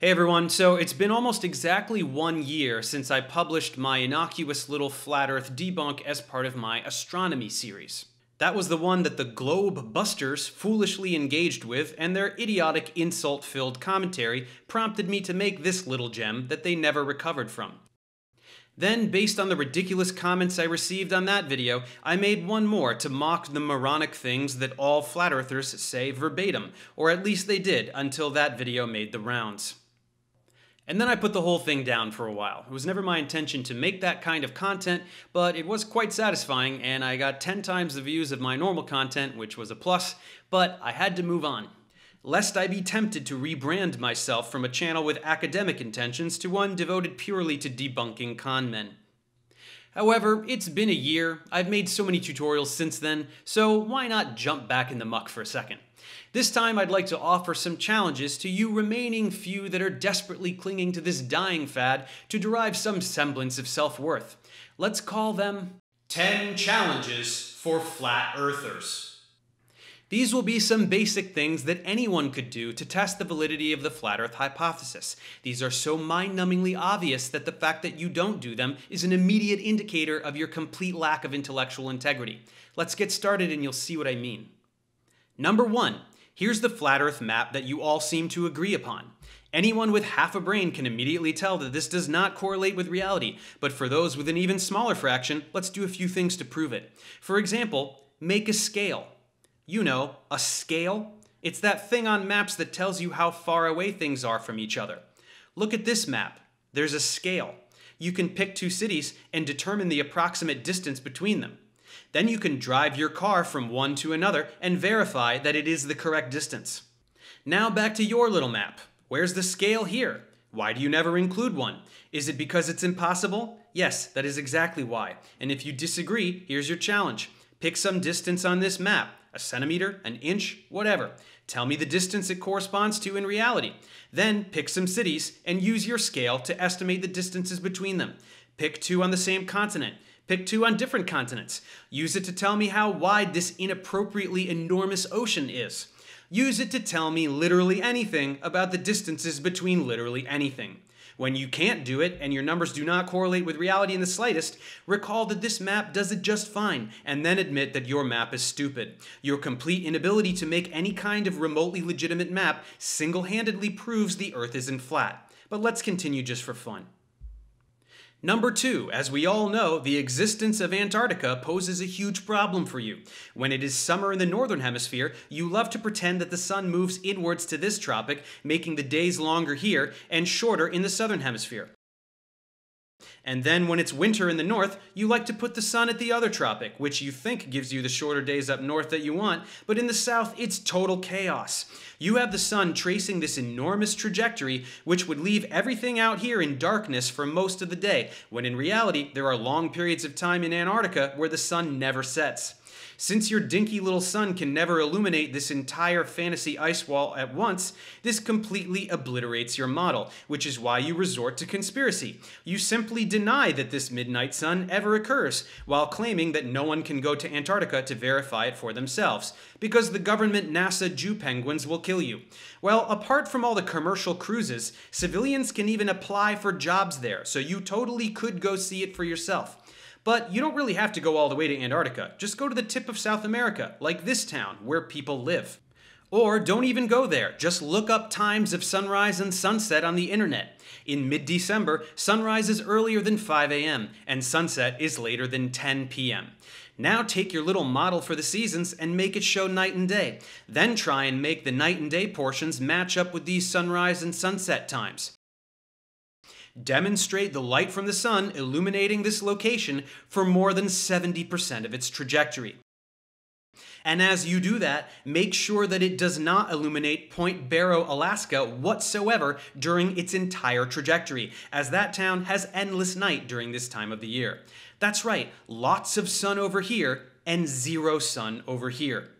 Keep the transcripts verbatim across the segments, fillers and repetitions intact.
Hey everyone, so it's been almost exactly one year since I published my innocuous little Flat Earth debunk as part of my astronomy series. That was the one that the Globe Busters foolishly engaged with, and their idiotic, insult-filled commentary prompted me to make this little gem that they never recovered from. Then, based on the ridiculous comments I received on that video, I made one more to mock the moronic things that all flat earthers say verbatim, or at least they did until that video made the rounds. And then I put the whole thing down for a while. It was never my intention to make that kind of content, but it was quite satisfying, and I got ten times the views of my normal content, which was a plus, but I had to move on, lest I be tempted to rebrand myself from a channel with academic intentions to one devoted purely to debunking con men. However, it's been a year, I've made so many tutorials since then, so why not jump back in the muck for a second? This time I'd like to offer some challenges to you remaining few that are desperately clinging to this dying fad to derive some semblance of self-worth. Let's call them ten challenges for Flat Earthers. These will be some basic things that anyone could do to test the validity of the Flat Earth hypothesis. These are so mind-numbingly obvious that the fact that you don't do them is an immediate indicator of your complete lack of intellectual integrity. Let's get started and you'll see what I mean. Number one, here's the Flat Earth map that you all seem to agree upon. Anyone with half a brain can immediately tell that this does not correlate with reality, but for those with an even smaller fraction, let's do a few things to prove it. For example, make a scale. You know, a scale? It's that thing on maps that tells you how far away things are from each other. Look at this map. There's a scale. You can pick two cities and determine the approximate distance between them. Then you can drive your car from one to another and verify that it is the correct distance. Now back to your little map. Where's the scale here? Why do you never include one? Is it because it's impossible? Yes, that is exactly why. And if you disagree, here's your challenge. Pick some distance on this map, a centimeter, an inch, whatever. Tell me the distance it corresponds to in reality. Then pick some cities and use your scale to estimate the distances between them. Pick two on the same continent. Pick two on different continents. Use it to tell me how wide this inappropriately enormous ocean is. Use it to tell me literally anything about the distances between literally anything. When you can't do it and your numbers do not correlate with reality in the slightest, recall that this map does it just fine, and then admit that your map is stupid. Your complete inability to make any kind of remotely legitimate map single-handedly proves the Earth isn't flat. But let's continue just for fun. Number two, as we all know, the existence of Antarctica poses a huge problem for you. When it is summer in the northern hemisphere, you love to pretend that the sun moves inwards to this tropic, making the days longer here and shorter in the southern hemisphere. And then when it's winter in the north, you like to put the sun at the other tropic, which you think gives you the shorter days up north that you want, but in the south, it's total chaos. You have the sun tracing this enormous trajectory, which would leave everything out here in darkness for most of the day, when in reality, there are long periods of time in Antarctica where the sun never sets. Since your dinky little sun can never illuminate this entire fantasy ice wall at once, this completely obliterates your model, which is why you resort to conspiracy. You simply deny that this midnight sun ever occurs, while claiming that no one can go to Antarctica to verify it for themselves, because the government NASA Jew penguins will kill you. Well, apart from all the commercial cruises, civilians can even apply for jobs there, so you totally could go see it for yourself. But you don't really have to go all the way to Antarctica. Just go to the tip of South America, like this town, where people live. Or don't even go there. Just look up times of sunrise and sunset on the internet. In mid-December, sunrise is earlier than five A M, and sunset is later than ten P M Now take your little model for the seasons and make it show night and day. Then try and make the night and day portions match up with these sunrise and sunset times. Demonstrate the light from the sun illuminating this location for more than seventy percent of its trajectory. And as you do that, make sure that it does not illuminate Point Barrow, Alaska whatsoever during its entire trajectory, as that town has endless night during this time of the year. That's right, lots of sun over here and zero sun over here.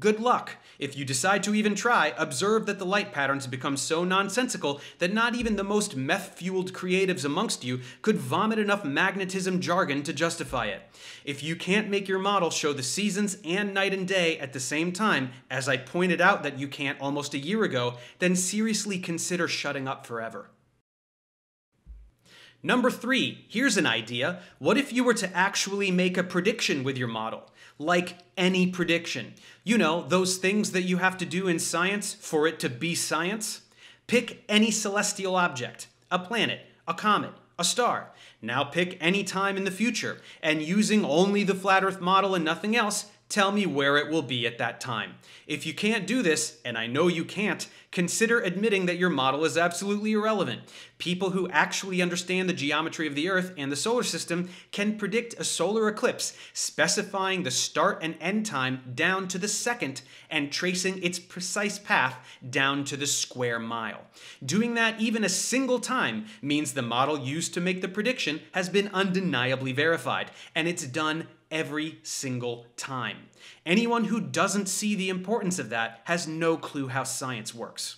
Good luck. If you decide to even try, observe that the light patterns become so nonsensical that not even the most meth-fueled creatives amongst you could vomit enough magnetism jargon to justify it. If you can't make your model show the seasons and night and day at the same time, as I pointed out that you can't almost a year ago, then seriously consider shutting up forever. Number three, here's an idea. What if you were to actually make a prediction with your model? Like any prediction. You know, those things that you have to do in science for it to be science. Pick any celestial object, a planet, a comet, a star. Now pick any time in the future, and using only the flat Earth model and nothing else, tell me where it will be at that time. If you can't do this, and I know you can't, consider admitting that your model is absolutely irrelevant. People who actually understand the geometry of the Earth and the solar system can predict a solar eclipse, specifying the start and end time down to the second and tracing its precise path down to the square mile. Doing that even a single time means the model used to make the prediction has been undeniably verified, and it's done every single time. Anyone who doesn't see the importance of that has no clue how science works.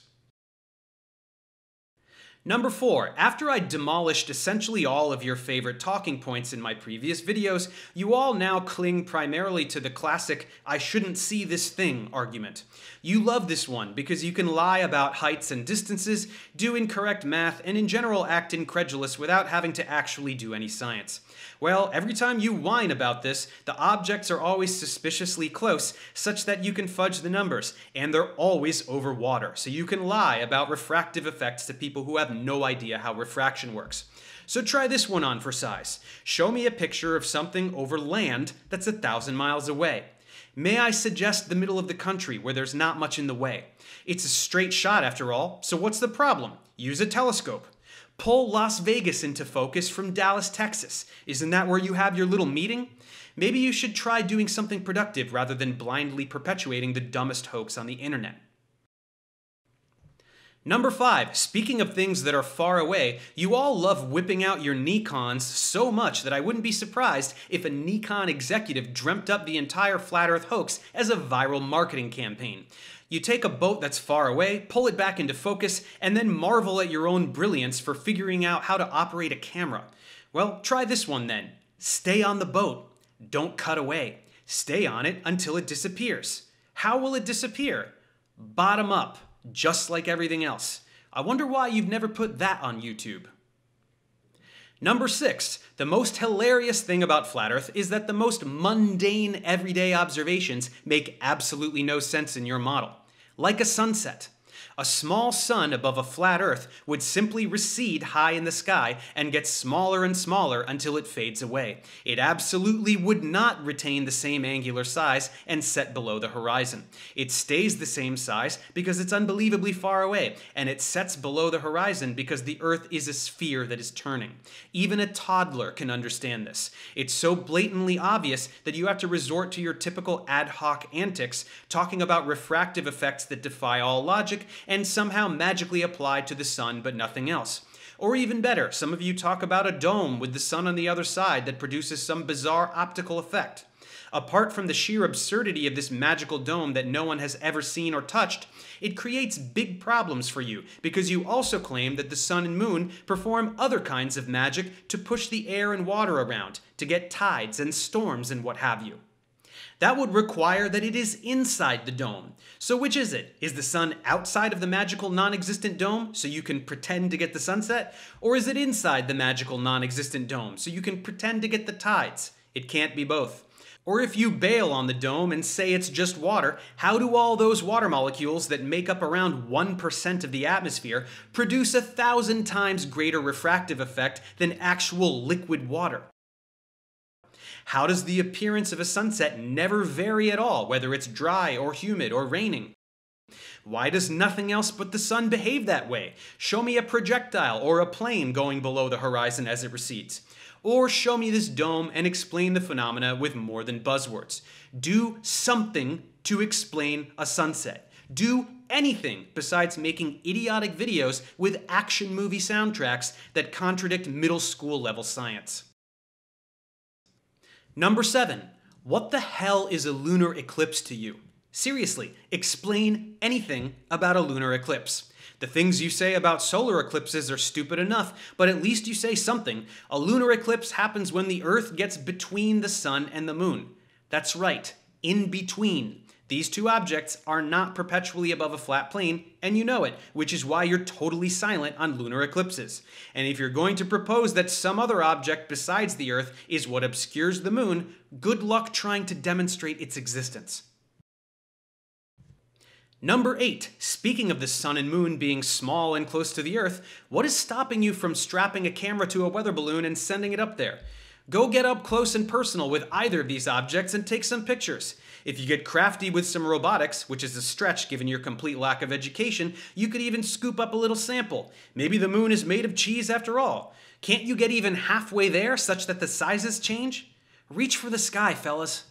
Number four, after I demolished essentially all of your favorite talking points in my previous videos, you all now cling primarily to the classic "I shouldn't see this thing" argument. You love this one because you can lie about heights and distances, do incorrect math, and in general act incredulous without having to actually do any science. Well, every time you whine about this, the objects are always suspiciously close, such that you can fudge the numbers, and they're always over water, so you can lie about refractive effects to people who have no idea how refraction works. So try this one on for size. Show me a picture of something over land that's a thousand miles away. May I suggest the middle of the country where there's not much in the way? It's a straight shot after all, so what's the problem? Use a telescope. Pull Las Vegas into focus from Dallas, Texas. Isn't that where you have your little meeting? Maybe you should try doing something productive rather than blindly perpetuating the dumbest hoax on the internet. Number five, speaking of things that are far away, you all love whipping out your Nikons so much that I wouldn't be surprised if a Nikon executive dreamt up the entire flat Earth hoax as a viral marketing campaign. You take a boat that's far away, pull it back into focus, and then marvel at your own brilliance for figuring out how to operate a camera. Well, try this one then. Stay on the boat. Don't cut away. Stay on it until it disappears. How will it disappear? Bottom up. Just like everything else. I wonder why you've never put that on YouTube. Number six, the most hilarious thing about flat Earth is that the most mundane everyday observations make absolutely no sense in your model. Like a sunset. A small sun above a flat Earth would simply recede high in the sky and get smaller and smaller until it fades away. It absolutely would not retain the same angular size and set below the horizon. It stays the same size because it's unbelievably far away, and it sets below the horizon because the Earth is a sphere that is turning. Even a toddler can understand this. It's so blatantly obvious that you have to resort to your typical ad hoc antics, talking about refractive effects that defy all logic and somehow magically applied to the sun but nothing else. Or even better, some of you talk about a dome with the sun on the other side that produces some bizarre optical effect. Apart from the sheer absurdity of this magical dome that no one has ever seen or touched, it creates big problems for you because you also claim that the sun and moon perform other kinds of magic to push the air and water around, to get tides and storms and what have you. That would require that it is inside the dome. So which is it? Is the sun outside of the magical non-existent dome so you can pretend to get the sunset? Or is it inside the magical non-existent dome so you can pretend to get the tides? It can't be both. Or if you bail on the dome and say it's just water, how do all those water molecules that make up around one percent of the atmosphere produce a thousand times greater refractive effect than actual liquid water? How does the appearance of a sunset never vary at all, whether it's dry or humid or raining? Why does nothing else but the sun behave that way? Show me a projectile or a plane going below the horizon as it recedes. Or show me this dome and explain the phenomena with more than buzzwords. Do something to explain a sunset. Do anything besides making idiotic videos with action movie soundtracks that contradict middle school level science. Number seven, what the hell is a lunar eclipse to you? Seriously, explain anything about a lunar eclipse. The things you say about solar eclipses are stupid enough, but at least you say something. A lunar eclipse happens when the Earth gets between the Sun and the Moon. That's right, in between. These two objects are not perpetually above a flat plane, and you know it, which is why you're totally silent on lunar eclipses. And if you're going to propose that some other object besides the Earth is what obscures the Moon, good luck trying to demonstrate its existence. Number eight, speaking of the Sun and Moon being small and close to the Earth, what is stopping you from strapping a camera to a weather balloon and sending it up there? Go get up close and personal with either of these objects and take some pictures. If you get crafty with some robotics, which is a stretch given your complete lack of education, you could even scoop up a little sample. Maybe the Moon is made of cheese after all. Can't you get even halfway there such that the sizes change? Reach for the sky, fellas.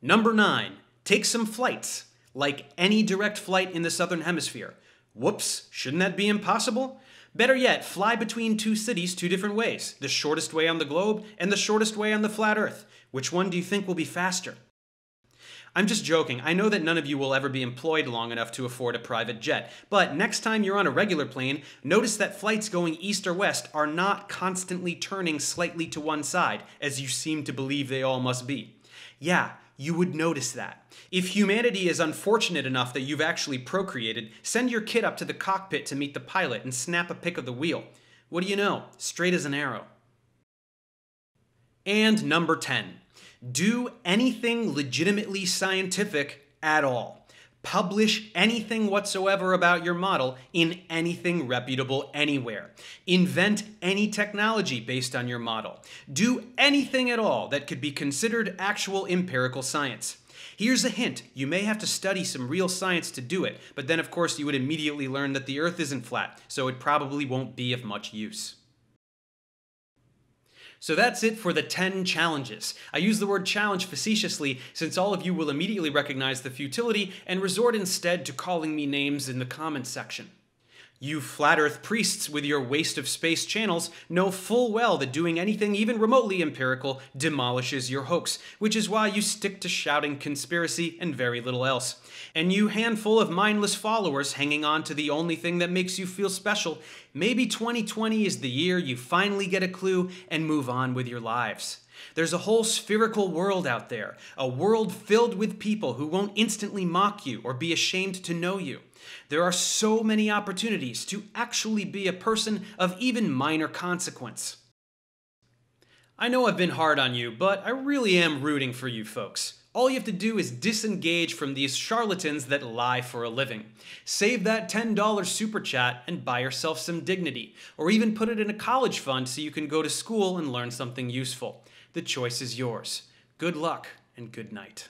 Number nine. Take some flights, like any direct flight in the Southern Hemisphere. Whoops, shouldn't that be impossible? Better yet, fly between two cities two different ways, the shortest way on the globe and the shortest way on the flat Earth. Which one do you think will be faster? I'm just joking. I know that none of you will ever be employed long enough to afford a private jet, but next time you're on a regular plane, notice that flights going east or west are not constantly turning slightly to one side, as you seem to believe they all must be. Yeah. You would notice that. If humanity is unfortunate enough that you've actually procreated, send your kid up to the cockpit to meet the pilot and snap a pic of the wheel. What do you know? Straight as an arrow. And number ten. Do anything legitimately scientific at all. Publish anything whatsoever about your model in anything reputable anywhere. Invent any technology based on your model. Do anything at all that could be considered actual empirical science. Here's a hint. You may have to study some real science to do it, but then of course you would immediately learn that the Earth isn't flat, so it probably won't be of much use. So that's it for the ten challenges. I use the word challenge facetiously since all of you will immediately recognize the futility and resort instead to calling me names in the comments section. You flat earth priests with your waste of space channels know full well that doing anything even remotely empirical demolishes your hoax, which is why you stick to shouting conspiracy and very little else. And you handful of mindless followers hanging on to the only thing that makes you feel special, maybe twenty twenty is the year you finally get a clue and move on with your lives. There's a whole spherical world out there, a world filled with people who won't instantly mock you or be ashamed to know you. There are so many opportunities to actually be a person of even minor consequence. I know I've been hard on you, but I really am rooting for you folks. All you have to do is disengage from these charlatans that lie for a living. Save that ten dollar super chat and buy yourself some dignity, or even put it in a college fund so you can go to school and learn something useful. The choice is yours. Good luck and good night.